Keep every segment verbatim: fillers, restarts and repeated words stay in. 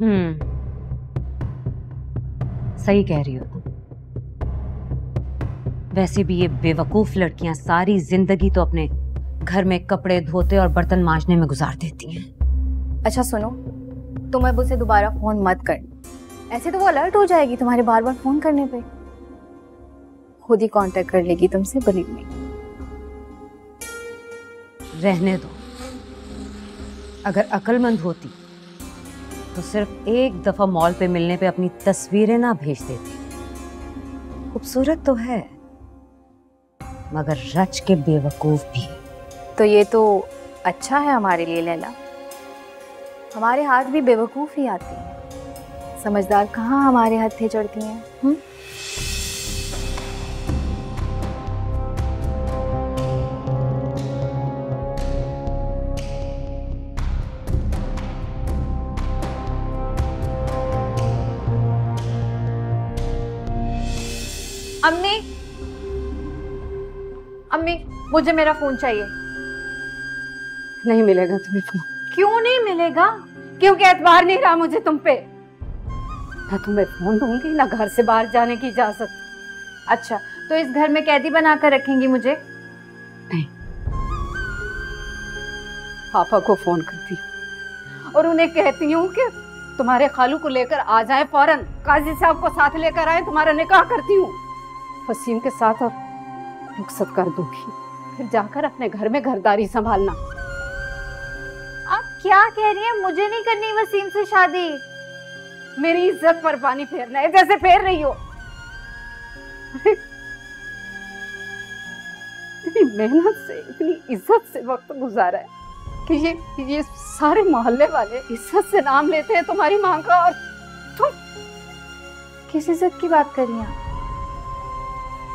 हम्म, सही कह रही हो तुम। वैसे भी ये बेवकूफ लड़कियां सारी जिंदगी तो अपने घर में कपड़े धोते और बर्तन मांजने में गुजार देती हैं। अच्छा सुनो, तुम अब उसे दोबारा फोन मत करना, ऐसे तो वो अलर्ट हो जाएगी तुम्हारे बार बार फोन करने पे। खुद ही कांटेक्ट कर लेगी तुमसे, बिलीव नहीं। रहने दो, अगर अक्लमंद होती तो सिर्फ एक दफा मॉल पे मिलने पे अपनी तस्वीरें ना भेज देती। खूबसूरत तो है मगर रच के बेवकूफ भी। तो ये तो अच्छा है हमारे लिए लैला, हमारे हाथ भी बेवकूफ ही आती है, समझदार कहाँ हमारे हत्थे चढ़ती हैं। हम्म, अम्मी, अम्मी मुझे मेरा फोन चाहिए। नहीं मिलेगा तुम्हें फोन। क्यों नहीं मिलेगा? क्योंकि एतबार नहीं रहा मुझे तुम पे। ना तुम्हें फोन दूंगी ना घर से बाहर जाने की इजाजत। अच्छा, तो इस घर में कैदी बनाकर रखेंगी मुझे? नहीं, पापा को फोन करती और उन्हें कहती हूँ कि तुम्हारे खालू को लेकर आ जाए फौरन, काजी साहब को साथ लेकर आए, तुम्हारा निकाह करती हूँ फसीम के साथ और रुखसत कर दूंगी, फिर जाकर अपने घर में घरदारी संभालना। आप क्या कह रही हैं? मुझे नहीं करनी वसीम से शादी। मेरी इज्जत पर पानी फेरना है जैसे फेर रही हो। इतनी मेहनत से, इतनी इज्जत से वक्त गुजारा है कि ये ये सारे मोहल्ले वाले इज्जत से नाम लेते हैं तुम्हारी माँ का, और तुम किस इज्जत की बात कर रही हैं?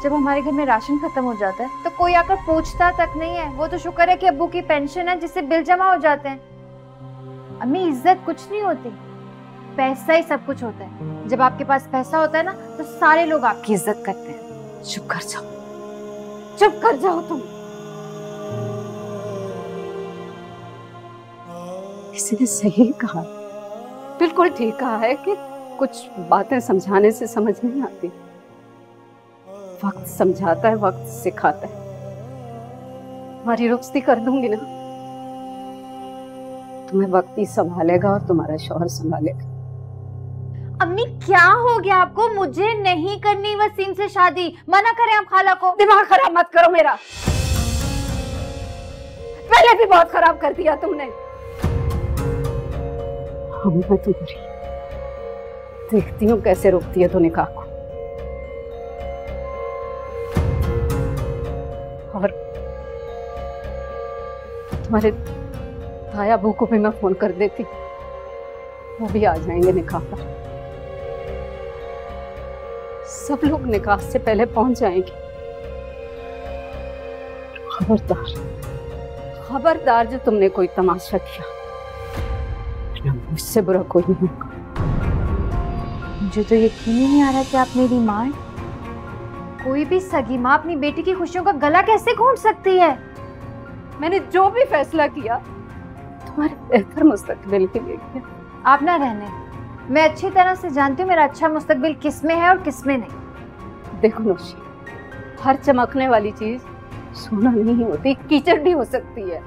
जब हमारे घर में राशन खत्म हो जाता है तो कोई आकर पूछता तक नहीं है। वो तो शुक्र है कि अब्बू की पेंशन है जिससे बिल जमा हो जाते हैं। अम्मी, इज्जत कुछ नहीं होती, पैसा ही सब कुछ होता है। जब आपके पास पैसा होता है ना तो सारे लोग आपकी इज्जत करते हैं। चुप कर जाओ, चुप कर जाओ तुम। किसी ने सही कहा, बिल्कुल ठीक कहा है कि कुछ बातें समझाने से समझ नहीं आती। वक्त समझाता है, वक्त सिखाता है। तुम्हारी रुखसती कर दूंगी ना, तुम्हें वक्त ही संभालेगा और तुम्हारा शौहर संभालेगा। अम्मी क्या हो गया आपको? मुझे नहीं करनी वसीम से शादी, मना करें आप खाला को। दिमाग खराब मत करो मेरा, पहले भी बहुत खराब कर दिया तुमने। हम मैं तुम्हारी देखती हूँ कैसे रोकती है तो निकाह को। तुम्हारे ताया अबू को भी मैं फोन कर देती, वो भी आ जाएंगे निकाह पर। सब लोग निकाह से पहले पहुंच जाएंगे। खबरदार, खबरदार जो तुमने कोई तमाशा किया, वरना मुझसे बुरा कोई नहीं होगा। मुझे तो यकीन ही नहीं आ रहा कि आप मेरी माँ। कोई भी सगी माँ अपनी बेटी की खुशियों का गला कैसे घोंट सकती है? मैंने जो भी फैसला किया तुम्हारे बेहतर मुस्तकबिल के लिए किया। आप ना रहने, मैं अच्छी तरह से जानती हूँ मेरा अच्छा मुस्तकबिल किस में है और किस में नहीं। देखो नौशी, हर चमकने वाली चीज सोना नहीं होती, कीचड़ भी हो सकती है।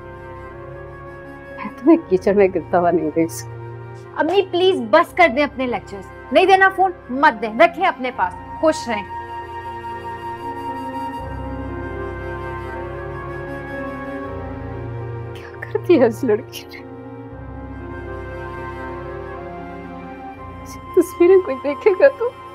मैं तुम्हें कीचड़ में गिरता हुआ नहीं देख सकती। अम्मी प्लीज बस कर दें अपने लेक्चर्स, नहीं देना फोन मत दें, रखें अपने पास, खुश रहें। इस लड़की ने तस्वीरें कोई देखेगा तो